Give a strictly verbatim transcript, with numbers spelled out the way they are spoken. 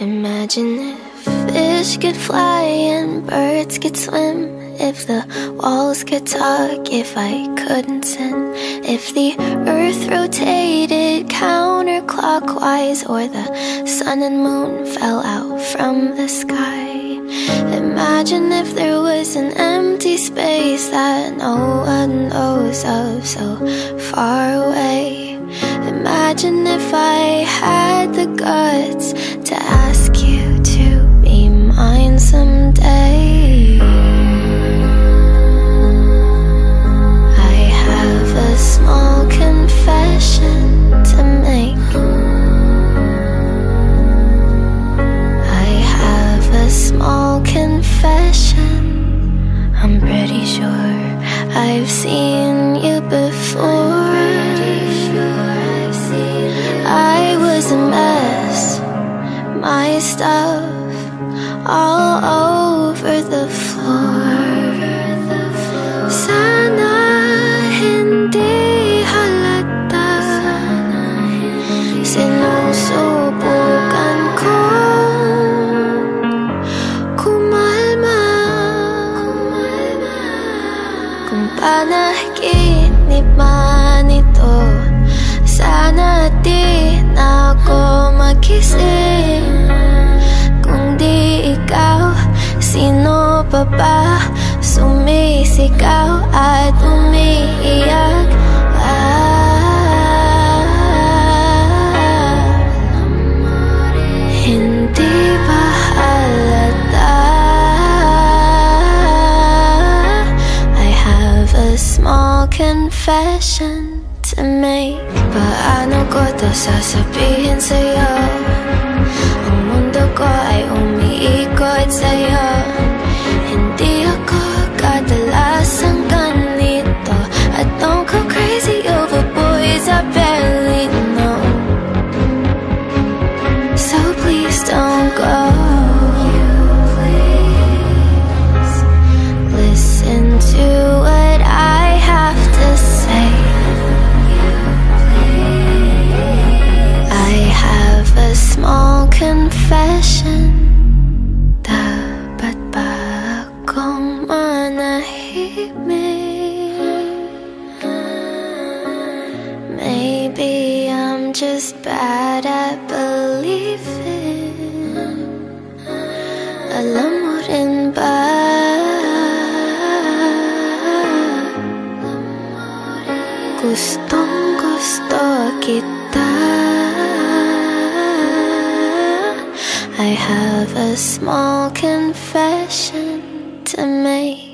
Imagine if fish could fly and birds could swim, if the walls could talk, if I couldn't sin, if the earth rotated counterclockwise, or the sun and moon fell out from the sky. Imagine if there was an empty space that no one knows of, so far away. Imagine if I had the guts to ask you to be mine someday. I have a small confession to make. I have a small confession. I'm pretty sure I've seen you before. I was a mess, my stuff all over the floor. Sana hindi halata, sinusubukan ko kumalma, kung panaginip man ito. Sana di na ako magising, kung di ikaw, sino pa ba? Sumisigaw at umiiyak. Ah, hindi ba halata? I have a small confession to make. Paano ko to sasabihin sa'yo? Ang mundo ko ay umiikot sa'yo. Hindi ako kadalasang ganito, I don't go crazy over boys I barely know. So please don't go. Listen to what I have to say. A small confession. Dapat ba akong manahimik? Maybe I'm just bad at believing. Alam mo rin ba? Gustong gusto kita. I have a small confession to make.